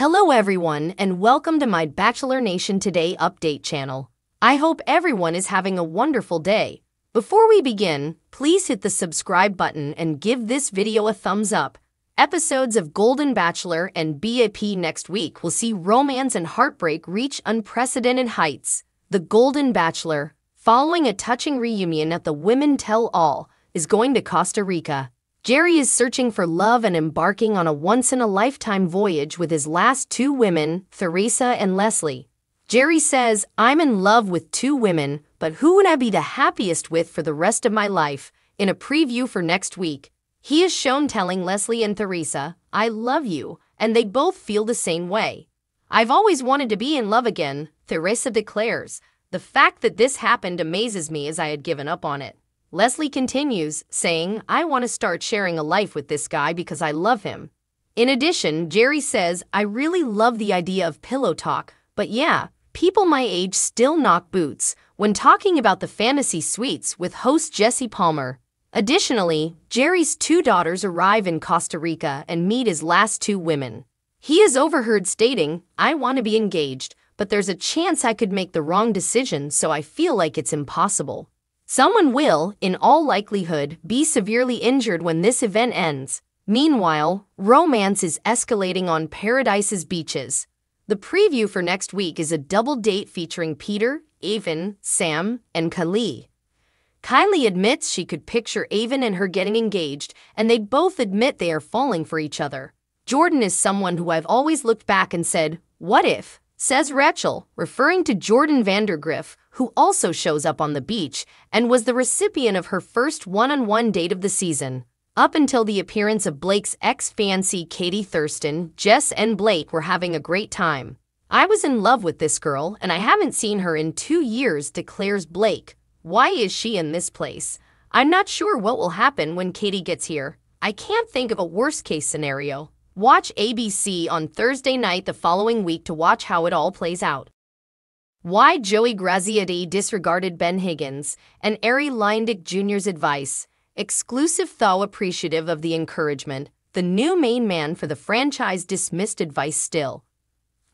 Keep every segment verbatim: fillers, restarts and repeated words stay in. Hello everyone and welcome to my BachelorNation Today update channel. I hope everyone is having a wonderful day. Before we begin, please hit the subscribe button and give this video a thumbs up. Episodes of Golden Bachelor and B A P next week will see romance and heartbreak reach unprecedented heights. The Golden Bachelor, following a touching reunion at the Women Tell All, is going to Costa Rica. Jerry is searching for love and embarking on a once-in-a-lifetime voyage with his last two women, Theresa and Leslie. Jerry says, "I'm in love with two women, but who would I be the happiest with for the rest of my life?" in a preview for next week. He is shown telling Leslie and Theresa, "I love you," and they both feel the same way. "I've always wanted to be in love again," Theresa declares. "The fact that this happened amazes me as I had given up on it." Leslie continues, saying, "I want to start sharing a life with this guy because I love him." In addition, Jerry says, "I really love the idea of pillow talk, but yeah, people my age still knock boots," when talking about the fantasy suites with host Jesse Palmer. Additionally, Jerry's two daughters arrive in Costa Rica and meet his last two women. He is overheard stating, "I want to be engaged, but there's a chance I could make the wrong decision, so I feel like it's impossible. Someone will, in all likelihood, be severely injured when this event ends." Meanwhile, romance is escalating on Paradise's beaches. The preview for next week is a double date featuring Peter, Avon, Sam, and Kylie. Kylie admits she could picture Avon and her getting engaged, and they both admit they are falling for each other. "Jordan is someone who I've always looked back and said, 'What if?'" says Rachel, referring to Jordan Vandergriff, who also shows up on the beach and was the recipient of her first one-on-one date of the season. Up until the appearance of Blake's ex-fiancée Katie Thurston, Jess and Blake were having a great time. "I was in love with this girl and I haven't seen her in two years, declares Blake. "Why is she in this place? I'm not sure what will happen when Katie gets here. I can't think of a worst-case scenario." Watch A B C on Thursday night the following week to watch how it all plays out. Why Joey Graziadei disregarded Ben Higgins and Ari Leindick Junior's advice. Exclusive though appreciative of the encouragement, the new main man for the franchise dismissed advice still.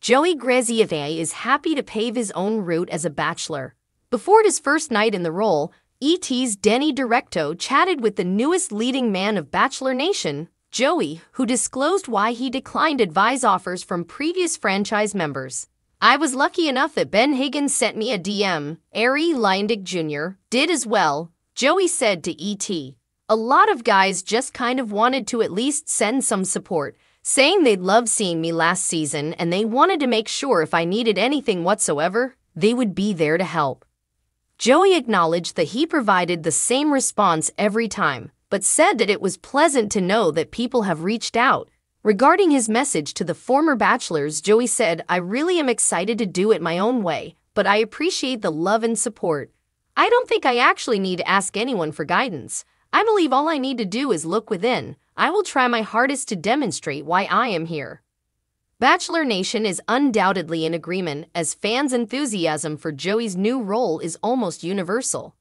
Joey Graziadei is happy to pave his own route as a bachelor. Before his first night in the role, E T's Denny Directo chatted with the newest leading man of Bachelor Nation, Joey, who disclosed why he declined advice offers from previous franchise members. "I was lucky enough that Ben Higgins sent me a D M. Ari Leindick Junior did as well," Joey said to E T. "A lot of guys just kind of wanted to at least send some support, saying they'd loved seeing me last season and they wanted to make sure if I needed anything whatsoever, they would be there to help." Joey acknowledged that he provided the same response every time, but said that it was pleasant to know that people have reached out. Regarding his message to the former bachelors, Joey said, "I really am excited to do it my own way, but I appreciate the love and support. I don't think I actually need to ask anyone for guidance. I believe all I need to do is look within. I will try my hardest to demonstrate why I am here." Bachelor Nation is undoubtedly in agreement, as fans' enthusiasm for Joey's new role is almost universal.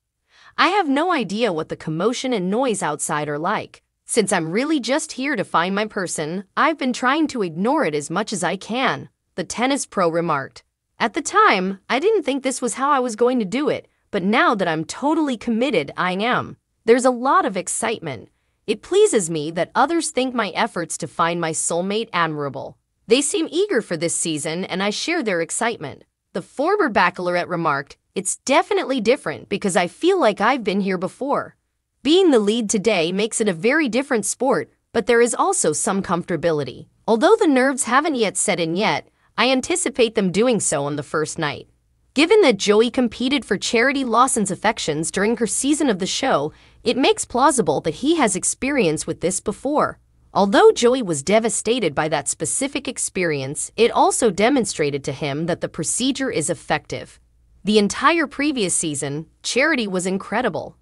"I have no idea what the commotion and noise outside are like. Since I'm really just here to find my person, I've been trying to ignore it as much as I can," the tennis pro remarked. "At the time, I didn't think this was how I was going to do it, but now that I'm totally committed, I am. There's a lot of excitement. It pleases me that others think my efforts to find my soulmate admirable. They seem eager for this season and I share their excitement," the former bachelorette remarked. "It's definitely different because I feel like I've been here before. Being the lead today makes it a very different sport, but there is also some comfortability. Although the nerves haven't yet set in yet, I anticipate them doing so on the first night." Given that Joey competed for Charity Lawson's affections during her season of the show, it makes plausible that he has experience with this before. Although Joey was devastated by that specific experience, it also demonstrated to him that the procedure is effective. The entire previous season, Charity was incredible.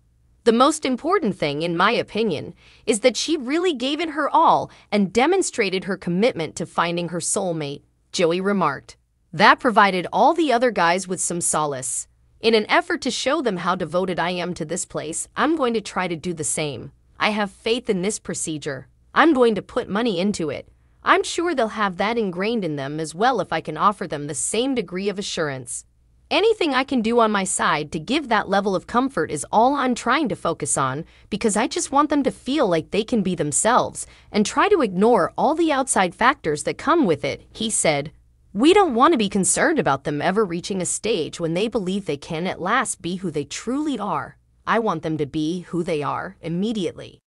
"The most important thing, in my opinion, is that she really gave it her all and demonstrated her commitment to finding her soulmate," Joey remarked. "That provided all the other guys with some solace. In an effort to show them how devoted I am to this place, I'm going to try to do the same. I have faith in this procedure. I'm going to put money into it. I'm sure they'll have that ingrained in them as well if I can offer them the same degree of assurance. Anything I can do on my side to give that level of comfort is all I'm trying to focus on, because I just want them to feel like they can be themselves and try to ignore all the outside factors that come with it," he said. "We don't want to be concerned about them ever reaching a stage when they believe they can at last be who they truly are. I want them to be who they are immediately."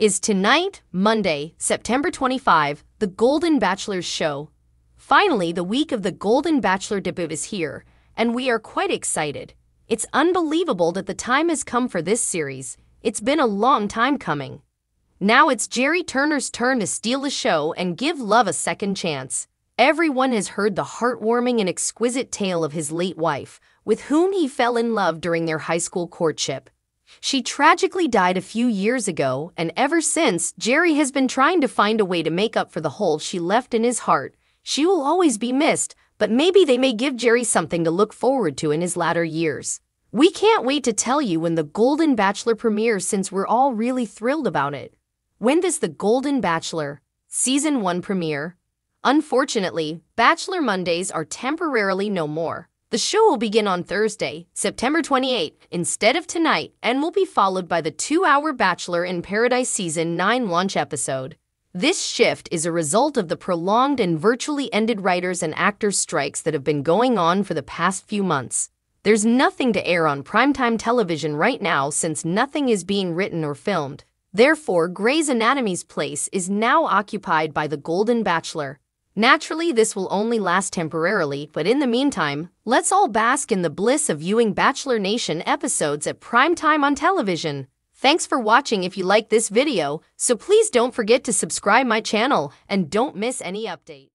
Is tonight, Monday, September twenty-fifth, the Golden Bachelor's show. Finally, the week of the Golden Bachelor debut is here, and we are quite excited. It's unbelievable that the time has come for this series. It's been a long time coming. Now it's Jerry Turner's turn to steal the show and give love a second chance. Everyone has heard the heartwarming and exquisite tale of his late wife, with whom he fell in love during their high school courtship. She tragically died a few years ago, and ever since, Jerry has been trying to find a way to make up for the hole she left in his heart. She will always be missed, but maybe they may give Jerry something to look forward to in his latter years. We can't wait to tell you when The Golden Bachelor premieres, since we're all really thrilled about it. When does The Golden Bachelor Season one premiere? Unfortunately, Bachelor Mondays are temporarily no more. The show will begin on Thursday, September twenty-eighth, instead of tonight, and will be followed by the two-hour Bachelor in Paradise Season nine launch episode. This shift is a result of the prolonged and virtually ended writers and actors strikes that have been going on for the past few months. There's nothing to air on primetime television right now since nothing is being written or filmed. Therefore, Grey's Anatomy's place is now occupied by The Golden Bachelor. Naturally, this will only last temporarily, but in the meantime, let's all bask in the bliss of viewing Bachelor Nation episodes at primetime on television. Thanks for watching. If you like this video, so please don't forget to subscribe my channel and don't miss any update.